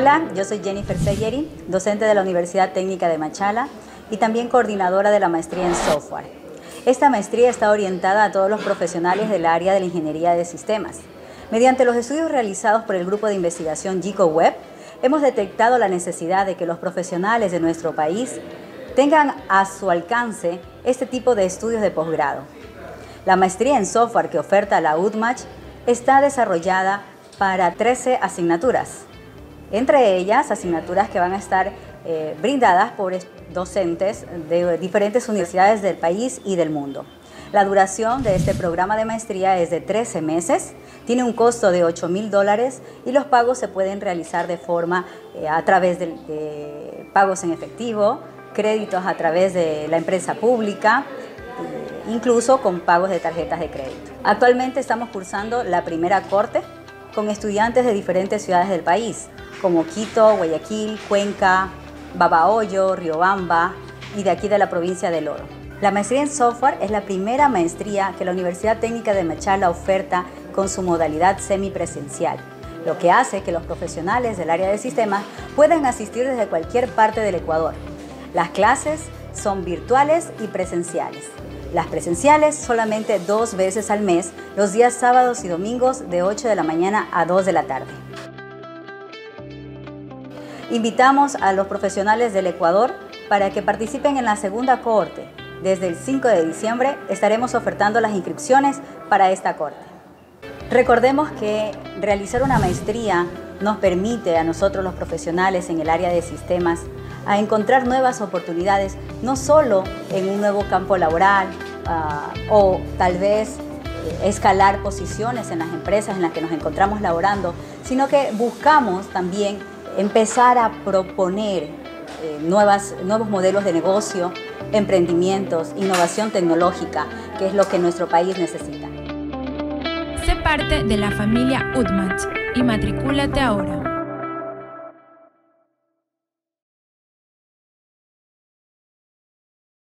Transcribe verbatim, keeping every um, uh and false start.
Hola, yo soy Jennifer Célleri, docente de la Universidad Técnica de Machala y también coordinadora de la maestría en software. Esta maestría está orientada a todos los profesionales del área de la ingeniería de sistemas. Mediante los estudios realizados por el grupo de investigación GICO-Web, hemos detectado la necesidad de que los profesionales de nuestro país tengan a su alcance este tipo de estudios de posgrado. La maestría en software que oferta la UTMACH está desarrollada para trece asignaturas, entre ellas asignaturas que van a estar eh, brindadas por docentes de diferentes universidades del país y del mundo. La duración de este programa de maestría es de trece meses, tiene un costo de ocho mil dólares y los pagos se pueden realizar de forma eh, a través de eh, pagos en efectivo, créditos a través de la empresa pública, eh, incluso con pagos de tarjetas de crédito. Actualmente estamos cursando la primera corte con estudiantes de diferentes ciudades del país, como Quito, Guayaquil, Cuenca, Babahoyo, Riobamba y de aquí de la provincia del Oro. La maestría en software es la primera maestría que la Universidad Técnica de Machala oferta con su modalidad semipresencial, lo que hace que los profesionales del área de sistemas puedan asistir desde cualquier parte del Ecuador. Las clases son virtuales y presenciales. Las presenciales solamente dos veces al mes, los días sábados y domingos de ocho de la mañana a dos de la tarde. Invitamos a los profesionales del Ecuador para que participen en la segunda cohorte. Desde el cinco de diciembre estaremos ofertando las inscripciones para esta cohorte. Recordemos que realizar una maestría nos permite a nosotros los profesionales en el área de sistemas a encontrar nuevas oportunidades, no solo en un nuevo campo laboral uh, o tal vez eh, escalar posiciones en las empresas en las que nos encontramos laborando, sino que buscamos también empezar a proponer eh, nuevas, nuevos modelos de negocio, emprendimientos, innovación tecnológica, que es lo que nuestro país necesita. Sé parte de la familia UTMACH y matricúlate ahora.